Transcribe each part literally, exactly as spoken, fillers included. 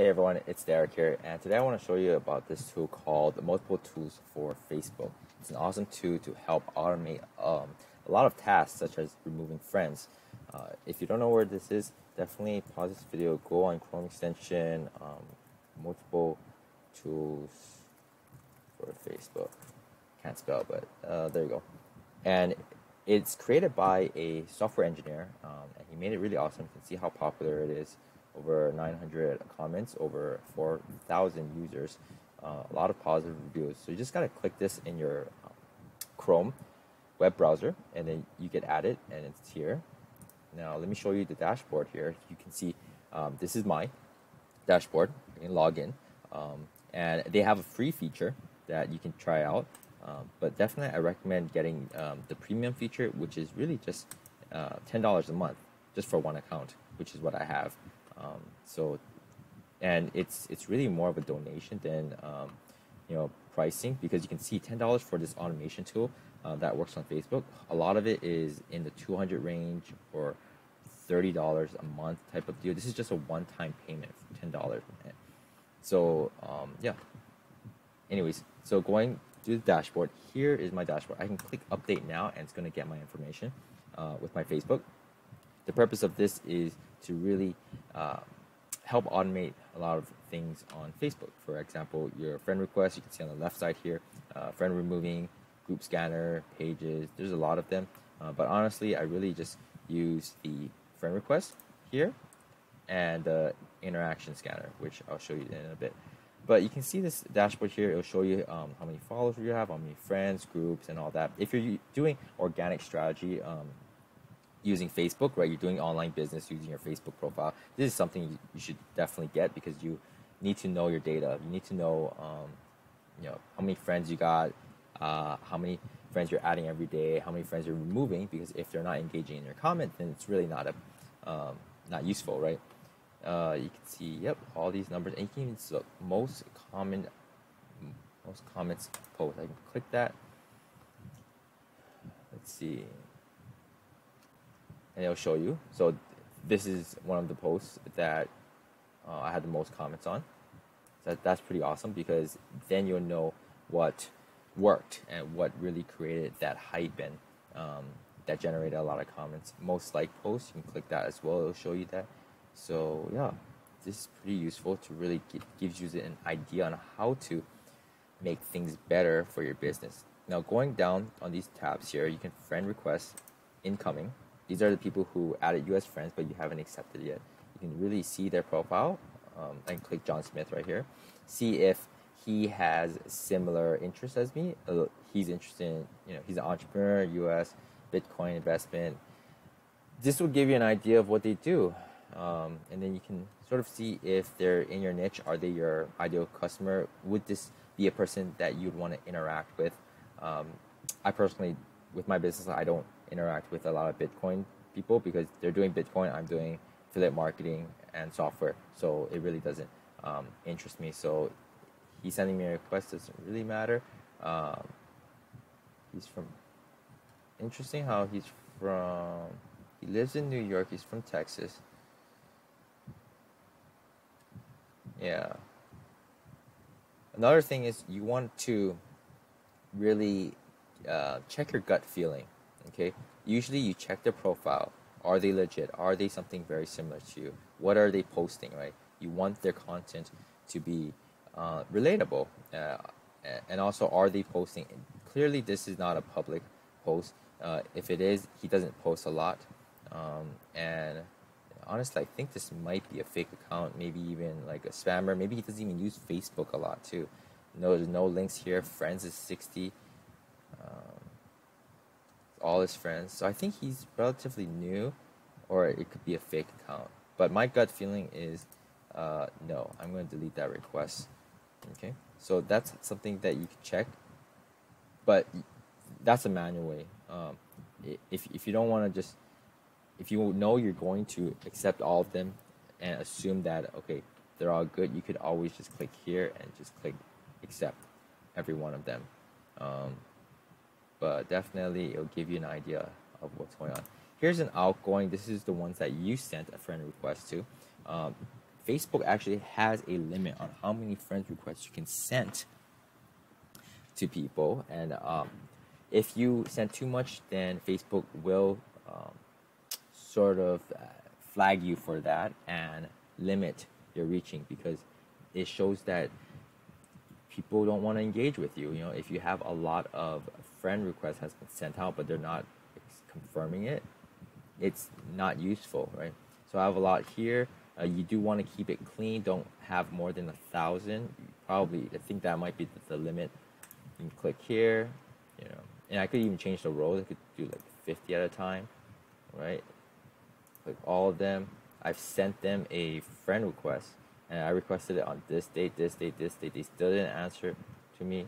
Hey everyone, it's Derek here, and today I want to show you about this tool called Multiple Tools for Facebook. It's an awesome tool to help automate um, a lot of tasks such as removing friends. Uh, if you don't know where this is, definitely pause this video, go on Chrome extension, um, Multiple Tools for Facebook. Can't spell, but uh, there you go. And it's created by a software engineer, um, and he made it really awesome. You can see how popular it is. Over nine hundred comments, over four thousand users, uh, a lot of positive reviews. So you just gotta click this in your um, Chrome web browser, and then you get added, and it's here. Now let me show you the dashboard here. You can see um, this is my dashboard. You can log in, um, and they have a free feature that you can try out. Um, but definitely, I recommend getting um, the premium feature, which is really just uh, ten dollars a month, just for one account, which is what I have. Um, so, and it's it's really more of a donation than um, you know, pricing, because you can see ten dollars for this automation tool uh, that works on Facebook. A lot of it is in the two hundred range or thirty dollars a month type of deal. This is just a one-time payment for ten dollars. So um, yeah. Anyways, so going to the dashboard. Here is my dashboard. I can click update now, and it's going to get my information uh, with my Facebook. The purpose of this is to really uh, help automate a lot of things on Facebook. For example, your friend requests, you can see on the left side here, uh, friend removing, group scanner, pages, there's a lot of them. Uh, but honestly, I really just use the friend request here and the interaction scanner, which I'll show you in a bit. But you can see this dashboard here, it'll show you um, how many followers you have, how many friends, groups, and all that. If you're doing organic strategy, um, using Facebook, right? You're doing online business using your Facebook profile. This is something you should definitely get, because you need to know your data. You need to know, um, you know, how many friends you got, uh, how many friends you're adding every day, how many friends you're removing. Because if they're not engaging in your comment, then it's really not a, um, not useful, right? Uh, you can see, yep, all these numbers, and you can even look most common, most comments post. I can click that. Let's see. And it'll show you. So this is one of the posts that uh, I had the most comments on. So that, that's pretty awesome, because then you'll know what worked and what really created that hype and um, that generated a lot of comments. Most liked posts, you can click that as well. It'll show you that. So yeah, this is pretty useful to really give, gives you an idea on how to make things better for your business. Now going down on these tabs here, you can friend request incoming. These are the people who added you as friends, but you haven't accepted yet. You can really see their profile. Um, I can click John Smith right here. See if he has similar interests as me. Uh, he's interested in, you know, he's an entrepreneur, U S, Bitcoin investment. This will give you an idea of what they do. Um, and then you can sort of see if they're in your niche. Are they your ideal customer? Would this be a person that you'd want to interact with? Um, I personally, with my business, I don't interact with a lot of Bitcoin people, because they're doing Bitcoin, I'm doing affiliate marketing and software, so it really doesn't um, interest me. So he's sending me a request, doesn't really matter. Um, he's from, interesting how he's from, he lives in New York, he's from Texas. Yeah. Another thing is you want to really uh, check your gut feeling. Okay, usually you check their profile. Are they legit? Are they something very similar to you? What are they posting, right? You want their content to be uh, relatable. Uh, and also, are they posting? Clearly, this is not a public post. Uh, if it is, he doesn't post a lot. Um, and honestly, I think this might be a fake account, maybe even like a spammer. Maybe he doesn't even use Facebook a lot, too. No, there's no links here. Friends is sixty. Um, all his friends, so I think he's relatively new, or it could be a fake account. But my gut feeling is uh, no, I'm going to delete that request. Okay, so that's something that you can check, but that's a manual way. Um, if, if you don't want to just, if you know you're going to accept all of them and assume that, okay, they're all good, you could always just click here and just click accept every one of them. Um, But definitely, it'll give you an idea of what's going on. Here's an outgoing. This is the ones that you sent a friend request to. Um, Facebook actually has a limit on how many friend requests you can send to people, and um, if you send too much, then Facebook will um, sort of flag you for that and limit your reaching, because it shows that people don't want to engage with you. You know, if you have a lot of friend requests has been sent out, but they're not confirming it, it's not useful, right? So I have a lot here. Uh, you do want to keep it clean. Don't have more than a thousand. Probably, I think that might be the, the limit. You can click here, you know, and I could even change the rows. I could do like fifty at a time, right? Click all of them. I've sent them a friend request, and I requested it on this date, this date, this date. They still didn't answer to me.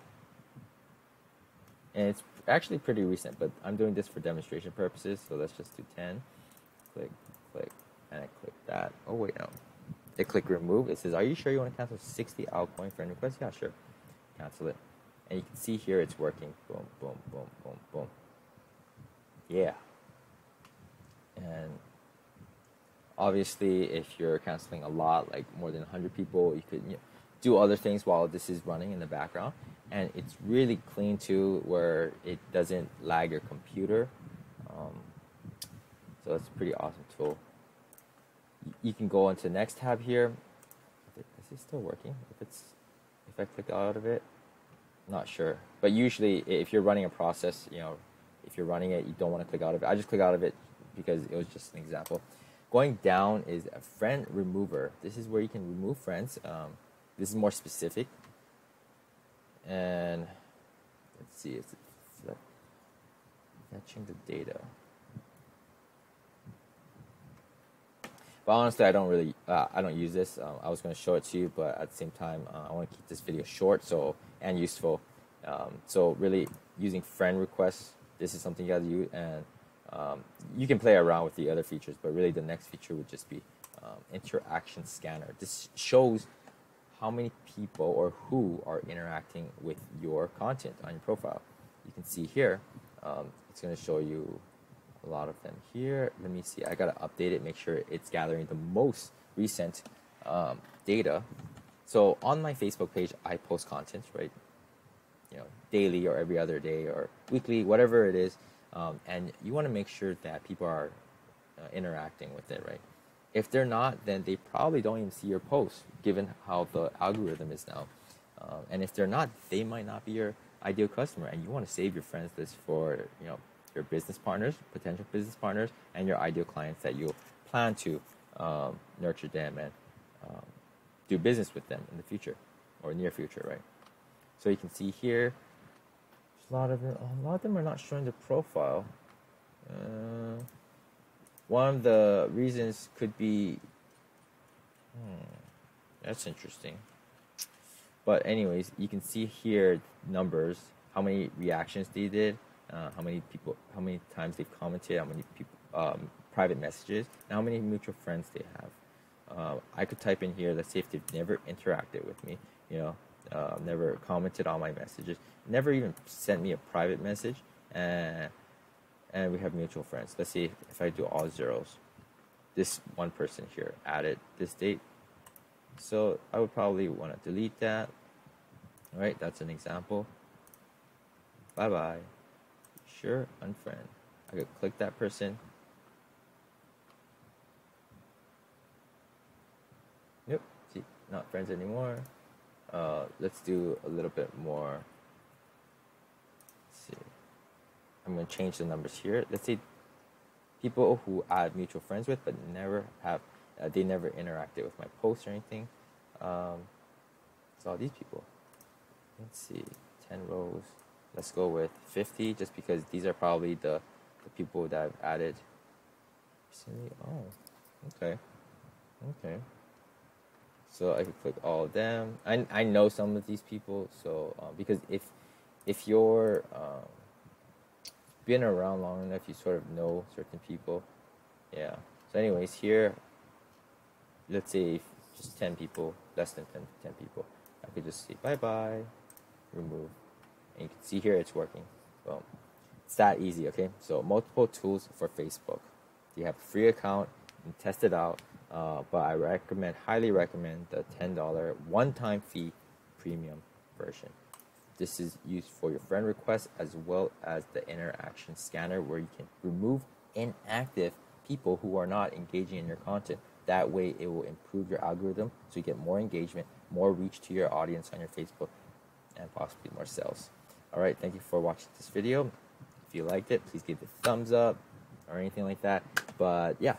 And it's actually pretty recent, but I'm doing this for demonstration purposes, so let's just do ten. Click, click, and I click that. Oh, wait, no. I click remove. It says, are you sure you want to cancel sixty outgoing friend requests? Yeah, sure. Cancel it. And you can see here it's working. Boom, boom, boom, boom, boom. Yeah. And obviously, if you're canceling a lot, like more than one hundred people, you could, you know, do other things while this is running in the background. And it's really clean too, where it doesn't lag your computer. Um, so it's a pretty awesome tool. You can go into the next tab here. Is it still working? If it's, if I click out of it, not sure. But usually, if you're running a process, you know, if you're running it, you don't want to click out of it. I just click out of it because it was just an example. Going down is a friend remover. This is where you can remove friends. Um, this is more specific. And let's see, is it fetching the data? But honestly, I don't really, uh, I don't use this. Um, I was going to show it to you, but at the same time, uh, I want to keep this video short so and useful. Um, so really, using friend requests, this is something you got to use, and um, you can play around with the other features. But really, the next feature would just be um, interaction scanner. This shows how many people or who are interacting with your content on your profile. You can see here, um, it's going to show you a lot of them here. Let me see, I got to update it, make sure it's gathering the most recent um, data. So on my Facebook page, I post content, right? You know, daily or every other day or weekly, whatever it is. Um, and you want to make sure that people are uh, interacting with it, right? If they're not, then they probably don't even see your post, given how the algorithm is now. Uh, and if they're not, they might not be your ideal customer. And you want to save your friends list for, you know, your business partners, potential business partners, and your ideal clients that you plan to um, nurture them and um, do business with them in the future or near future, right? So you can see here, a lot of them, a lot of them are not showing the profile. Uh, One of the reasons could be, hmm, that's interesting. But anyways, you can see here numbers, how many reactions they did, uh, how many people, how many times they commented, how many people, um, private messages, and how many mutual friends they have. Uh, I could type in here, let's say if they've never interacted with me, you know, uh, never commented on my messages, never even sent me a private message, and and we have mutual friends. Let's see if I do all zeros. This one person here added this date. So I would probably want to delete that. All right, that's an example. Bye-bye. Sure, unfriend. I could click that person. Nope, see, not friends anymore. Uh, let's do a little bit more. Let's see. I'm going to change the numbers here. Let's say people who I have mutual friends with, but never have, uh, they never interacted with my posts or anything. Um, it's all these people. Let's see, ten rows. Let's go with fifty, just because these are probably the, the people that I've added recently. Oh, okay, okay. So I could click all of them. I I know some of these people, so uh, because if if you're um, been around long enough, you sort of know certain people. Yeah, so anyways, here, let's say just ten people, less than ten, ten people, I could just say bye bye, remove, and you can see here it's working. Boom. It's that easy. Okay, so multiple tools for Facebook. You have a free account and test it out. Uh, but I recommend, highly recommend the ten dollar one-time fee premium version. This is used for your friend requests as well as the interaction scanner, where you can remove inactive people who are not engaging in your content. That way it will improve your algorithm, so you get more engagement, more reach to your audience on your Facebook, and possibly more sales. All right, thank you for watching this video. If you liked it, please give it a thumbs up or anything like that. But yeah,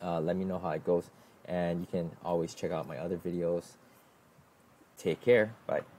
Uh, let me know how it goes, and you can always check out my other videos. Take care. Bye.